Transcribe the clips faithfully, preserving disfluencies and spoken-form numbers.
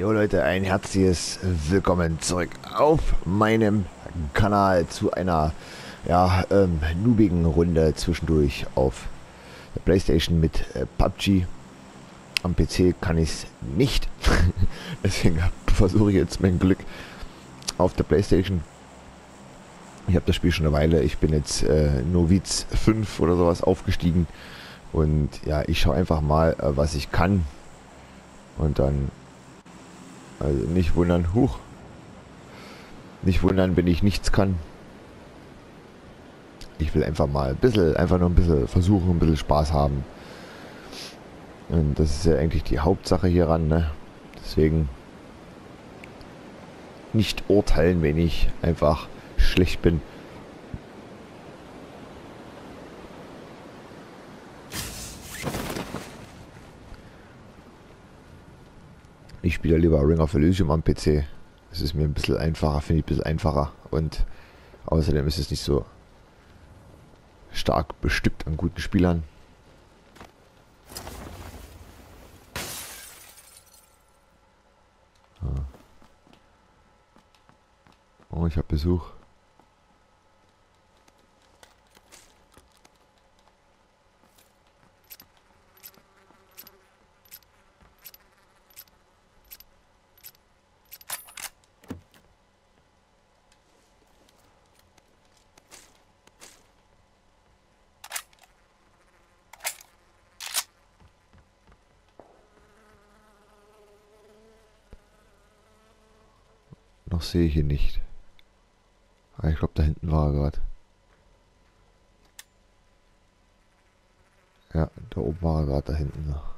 Jo Leute, ein herzliches Willkommen zurück auf meinem Kanal zu einer ja, ähm, noobigen Runde zwischendurch auf der Playstation mit äh, P U B G. Am P C kann ich es nicht, deswegen versuche ich jetzt mein Glück auf der Playstation. Ich habe das Spiel schon eine Weile, ich bin jetzt äh, Noviz fünf oder sowas aufgestiegen und ja, ich schaue einfach mal, äh, was ich kann. Und dann, also nicht wundern, huch, nicht wundern, wenn ich nichts kann. Ich will einfach mal ein bisschen, einfach nur ein bisschen versuchen, ein bisschen Spaß haben. Und das ist ja eigentlich die Hauptsache hieran, ne? Deswegen nicht urteilen, wenn ich einfach schlecht bin. Ich spiele lieber Ring of Elysium am P C. Es ist mir ein bisschen einfacher, finde ich ein bisschen einfacher. Und außerdem ist es nicht so stark bestückt an guten Spielern. Oh, ich habe Besuch. Noch sehe ich ihn nicht. Aber ich glaube, da hinten war er gerade. Ja, da oben war er gerade, da hinten noch.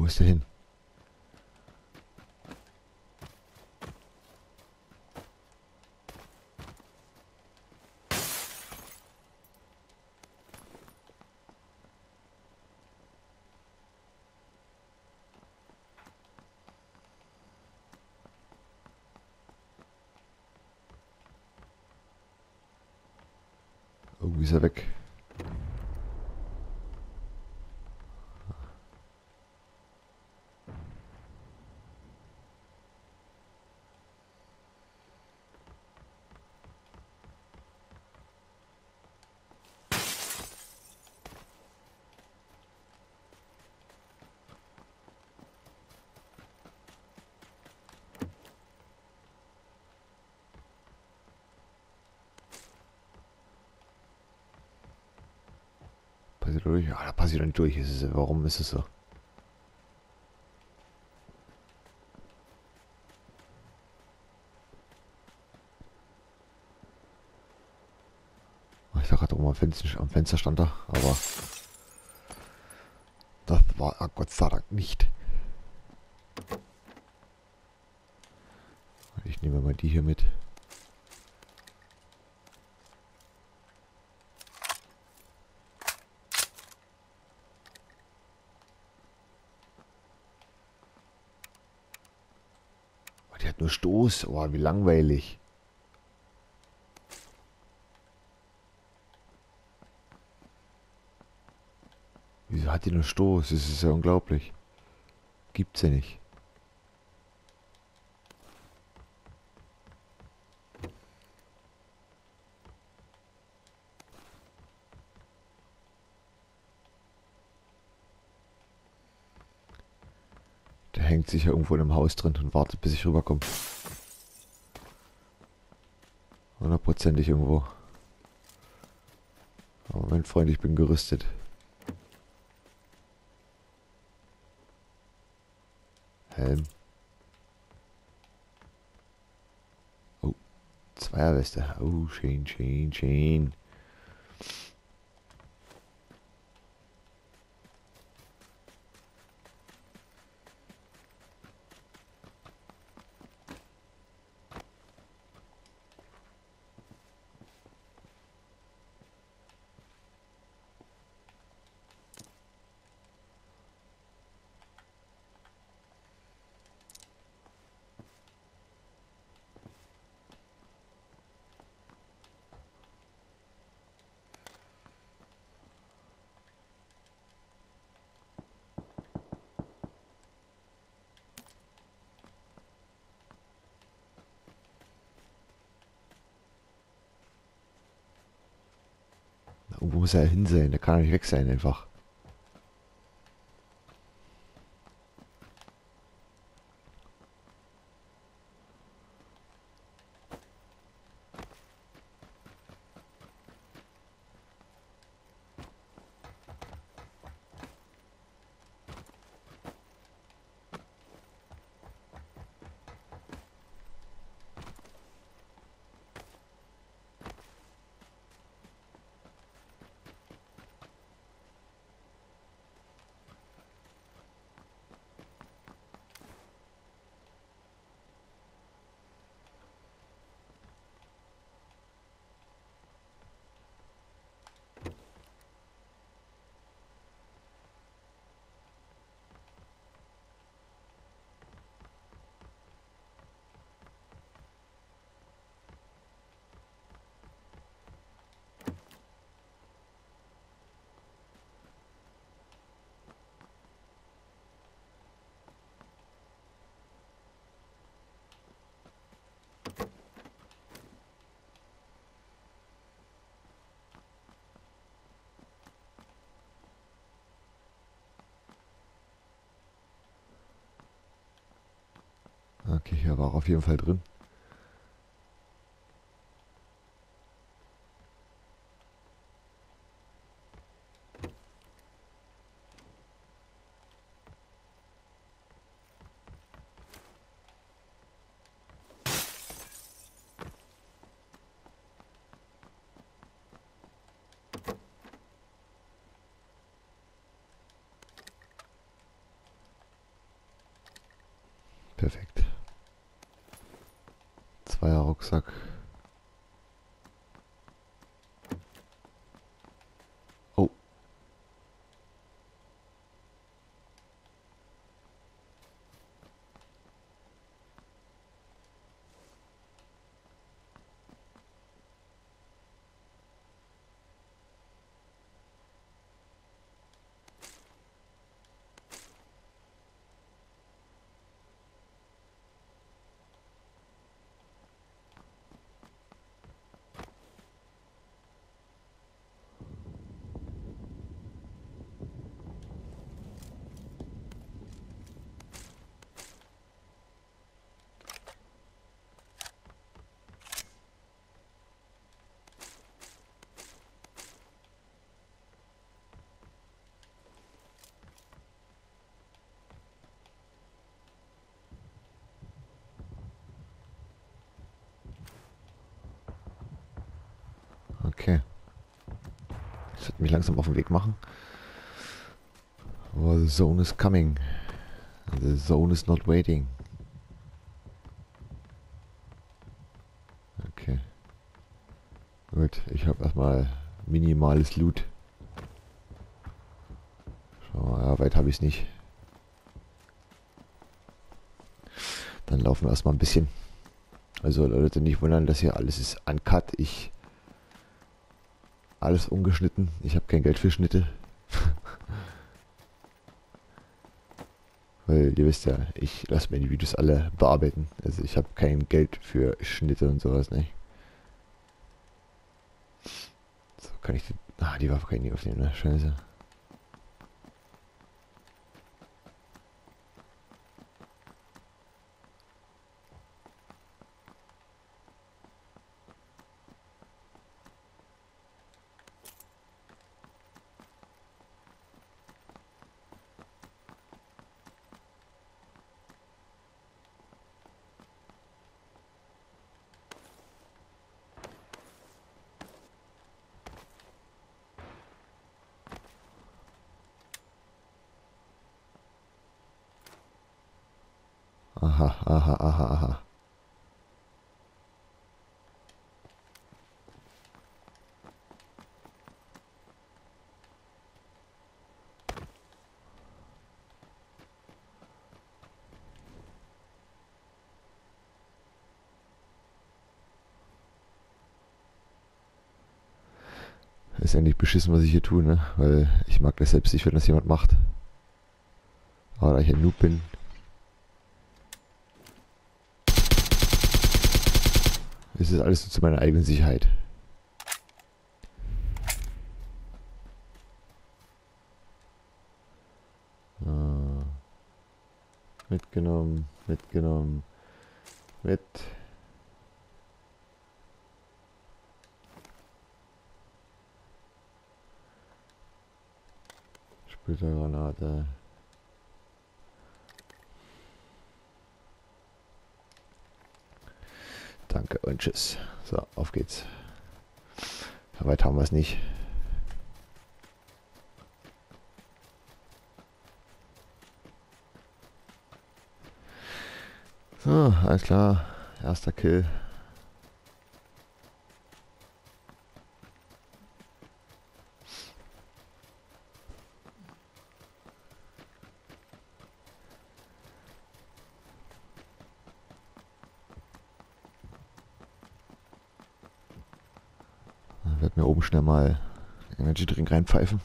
Wo ist der hin? Irgendwie ist er weg. Durch. Ah, da passe ich doch nicht durch. Ist es, warum ist es so? Ich dachte gerade oben am Fenster, am Fenster stand da, aber das war ah, Gott sei Dank nicht. Ich nehme mal die hier mit. Nur Stoß, oh, wie langweilig. Wieso hat die nur Stoß? Das ist ja unglaublich. Gibt's ja nicht. Hängt sich ja irgendwo in einem Haus drin und wartet, bis ich rüberkomme. hundertprozentig irgendwo. Aber mein Freund, ich bin gerüstet. Helm. Oh, Zweierweste. Oh, schön, schön, schön. Wo muss er hin sein? Der kann doch nicht weg sein einfach. Okay, hier war auch auf jeden Fall drin. Perfekt. Zweier Rucksack. Oh. Okay. Ich sollte mich langsam auf den Weg machen. Aber the zone is coming. And the zone is not waiting. Okay. Gut, ich habe erstmal minimales Loot. Schau mal, ja, weit habe ich es nicht. Dann laufen wir erstmal ein bisschen. Also Leute, nicht wundern, dass hier alles ist uncut. Ich... Alles umgeschnitten. Ich habe kein Geld für Schnitte. Weil ihr wisst ja, ich lasse mir die Videos alle bearbeiten. Also ich habe kein Geld für Schnitte und sowas, nicht? So, kann ich die... Ah, die Waffe kann ich nicht aufnehmen, ne? Scheiße. Aha, aha, aha, aha. Ist endlich beschissen, was ich hier tue, ne? Weil ich mag das selbst nicht, wenn das jemand macht. Aber da ich ein Noob bin. Ist es alles nur zu meiner eigenen Sicherheit. Ah. Mitgenommen, mitgenommen. Mit. Granate. Danke und tschüss. So, auf geht's. So weit haben wir es nicht. So, alles klar. Erster Kill. Mir oben schnell mal Energy Drink reinpfeifen.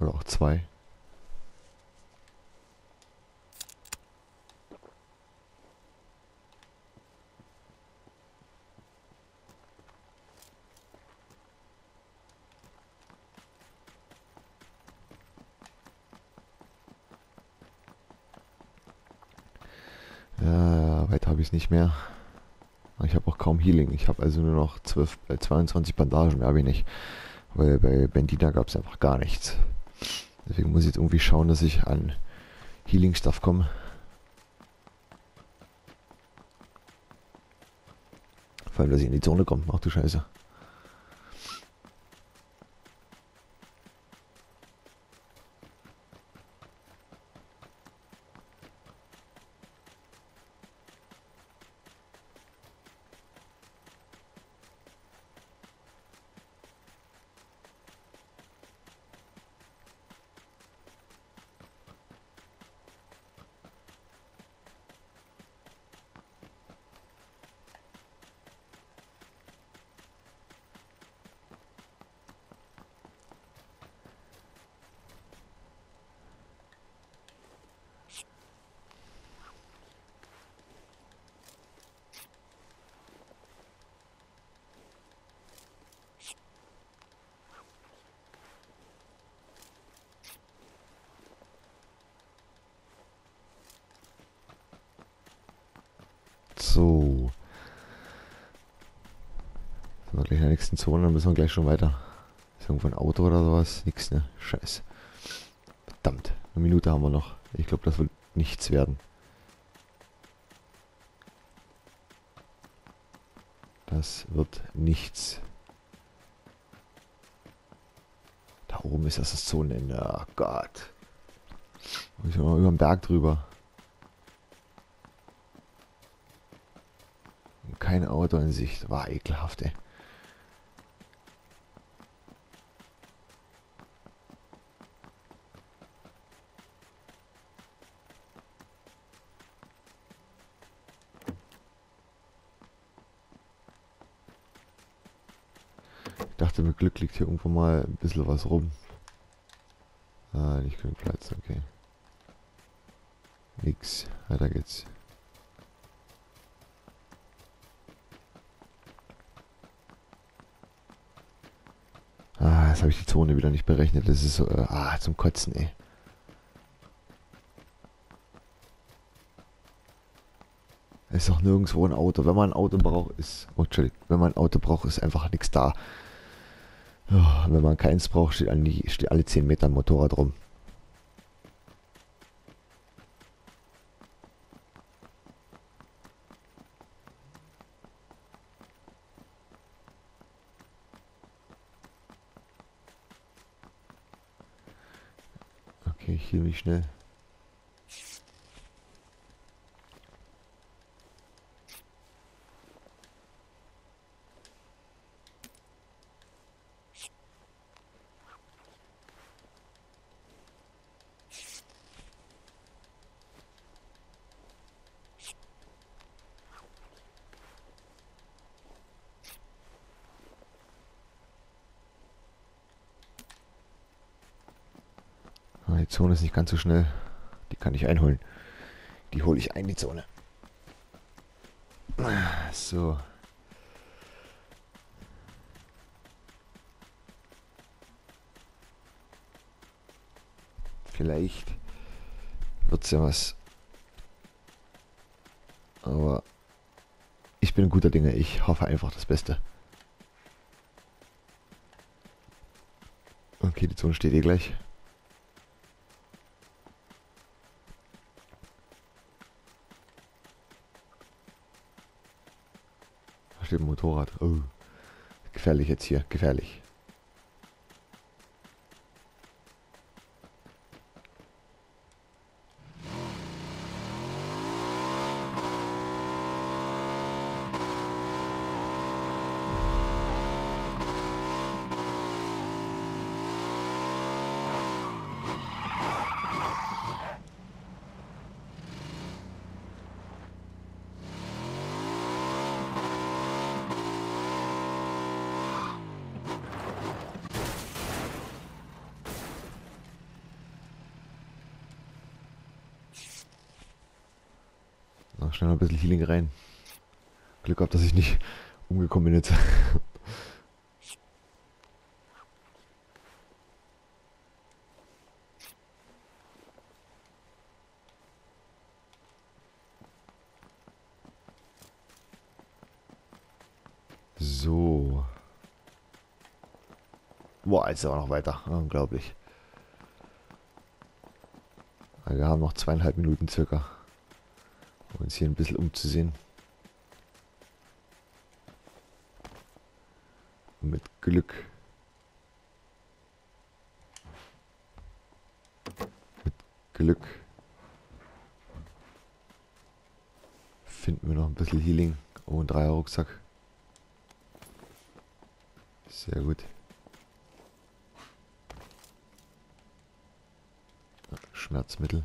Oder auch zwei. Ja, weiter habe ich es nicht mehr. Aber ich habe auch kaum Healing. Ich habe also nur noch zwölf, äh, zweiundzwanzig Bandagen, mehr habe ich nicht. Weil bei Bandina gab es einfach gar nichts. Deswegen muss ich jetzt irgendwie schauen, dass ich an Healing-Stuff komme. Vor allem, dass ich in die Zone komme. Ach du Scheiße. So. Sind wir gleich in der nächsten Zone, dann müssen wir gleich schon weiter. Ist irgendwo ein Auto oder sowas? Nix, ne? Scheiße. Verdammt. Eine Minute haben wir noch. Ich glaube, das wird nichts werden. Das wird nichts. Da oben ist das das Zonenende. Oh Gott. Da müssen wir mal über den Berg drüber. Kein Auto in Sicht. War ekelhaft, ey. Ich dachte, mit Glück liegt hier irgendwo mal ein bisschen was rum. Ah, nicht genug Platz, okay. Nix. Weiter geht's. Ah, jetzt habe ich die Zone wieder nicht berechnet. Das ist so, äh, ah, zum Kotzen, ey. Es ist doch nirgendwo ein Auto. Wenn man ein Auto braucht, ist... Oh, Entschuldigung. Wenn man ein Auto braucht, ist einfach nichts da. Oh, wenn man keins braucht, steht, an die, steht alle zehn Meter ein Motorrad rum. Okay, ich heal mich schnell. Die Zone ist nicht ganz so schnell. Die kann ich einholen. Die hole ich ein, die Zone. So. Vielleicht wird's ja was. Aber ich bin guter Dinge. Ich hoffe einfach das Beste. Okay, die Zone steht eh gleich. Im Motorrad. Oh. Gefährlich jetzt hier. Gefährlich. Schnell noch ein bisschen Healing rein. Glück gehabt, dass ich nicht umgekommen bin jetzt. So. Boah, jetzt aber noch weiter. Unglaublich. Wir haben noch zweieinhalb Minuten circa. Um uns hier ein bisschen umzusehen. Und mit Glück. Mit Glück. Finden wir noch ein bisschen Healing. Oh, ein Dreier Rucksack. Sehr gut. Schmerzmittel.